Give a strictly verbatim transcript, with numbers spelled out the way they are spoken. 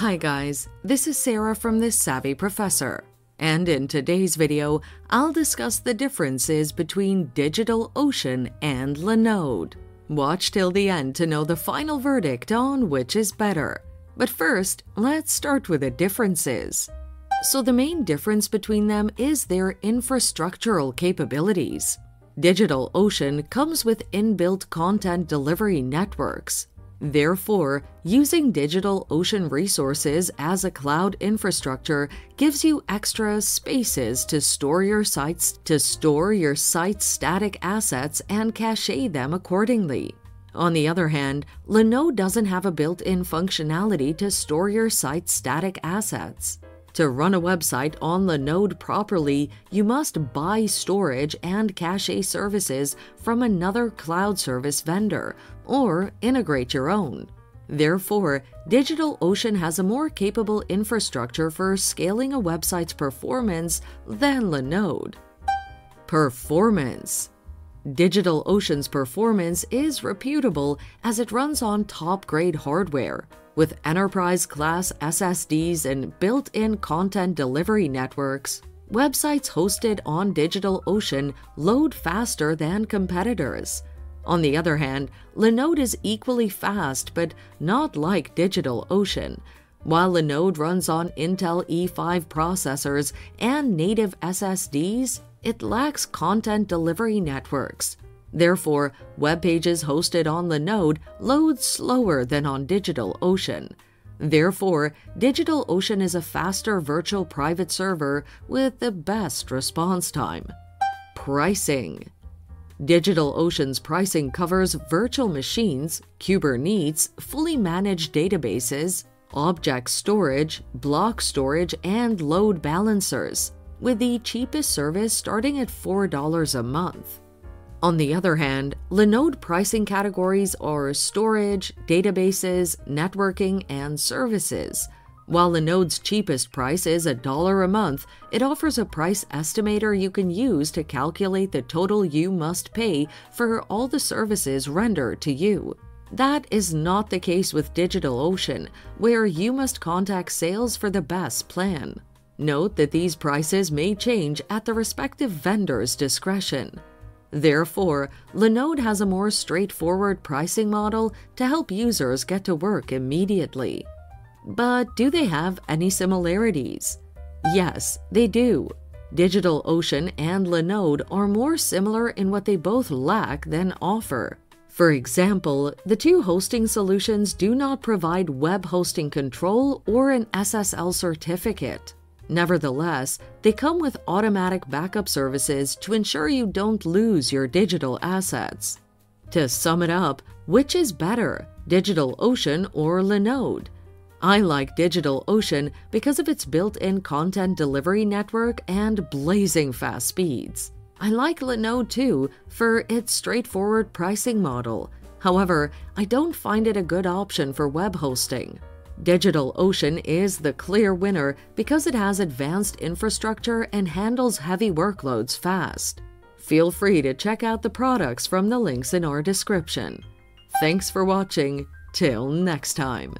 Hi guys, this is Sarah from The Savvy Professor, and in today's video, I'll discuss the differences between DigitalOcean and Linode. Watch till the end to know the final verdict on which is better. But first, let's start with the differences. So the main difference between them is their infrastructural capabilities. DigitalOcean comes with inbuilt content delivery networks. Therefore, using DigitalOcean resources as a cloud infrastructure gives you extra spaces to store your sites, to store your site's static assets and cache them accordingly. On the other hand, Linode doesn't have a built-in functionality to store your site's static assets. To run a website on Linode properly, you must buy storage and cache services from another cloud service vendor, or integrate your own. Therefore, DigitalOcean has a more capable infrastructure for scaling a website's performance than Linode. Performance. DigitalOcean's performance is reputable as it runs on top-grade hardware. With enterprise-class S S Ds and built-in content delivery networks, websites hosted on DigitalOcean load faster than competitors. On the other hand, Linode is equally fast but not like DigitalOcean. While Linode runs on Intel E five processors and native S S Ds, it lacks content delivery networks. Therefore, web pages hosted on Linode load slower than on DigitalOcean. Therefore, DigitalOcean is a faster virtual private server with the best response time. Pricing. DigitalOcean's pricing covers virtual machines, Kubernetes, fully managed databases, object storage, block storage, and load balancers, with the cheapest service starting at four dollars a month. On the other hand, Linode pricing categories are storage, databases, networking, and services. While Linode's cheapest price is one dollar a month, it offers a price estimator you can use to calculate the total you must pay for all the services rendered to you. That is not the case with DigitalOcean, where you must contact sales for the best plan. Note that these prices may change at the respective vendor's discretion. Therefore, Linode has a more straightforward pricing model to help users get to work immediately. But do they have any similarities? Yes, they do. DigitalOcean and Linode are more similar in what they both lack than offer. For example, the two hosting solutions do not provide web hosting control or an S S L certificate. Nevertheless, they come with automatic backup services to ensure you don't lose your digital assets. To sum it up, which is better, DigitalOcean or Linode? I like DigitalOcean because of its built-in content delivery network and blazing fast speeds. I like Linode too for its straightforward pricing model. However, I don't find it a good option for web hosting. DigitalOcean is the clear winner because it has advanced infrastructure and handles heavy workloads fast. Feel free to check out the products from the links in our description. Thanks for watching. Till next time.